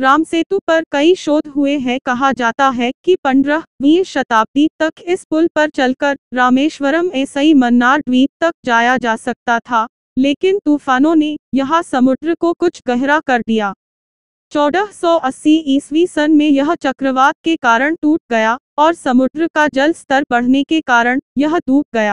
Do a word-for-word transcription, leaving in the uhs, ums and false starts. राम सेतु पर कई शोध हुए हैं। कहा जाता है कि पंद्रहवीं शताब्दी तक इस पुल पर चलकर रामेश्वरम ऐसे ही मन्नार द्वीप तक जाया जा सकता था, लेकिन तूफानों ने यहां समुद्र को कुछ गहरा कर दिया। चौदह सौ अस्सी ईस्वी सन में यह चक्रवात के कारण टूट गया और समुद्र का जल स्तर बढ़ने के कारण यह डूब गया।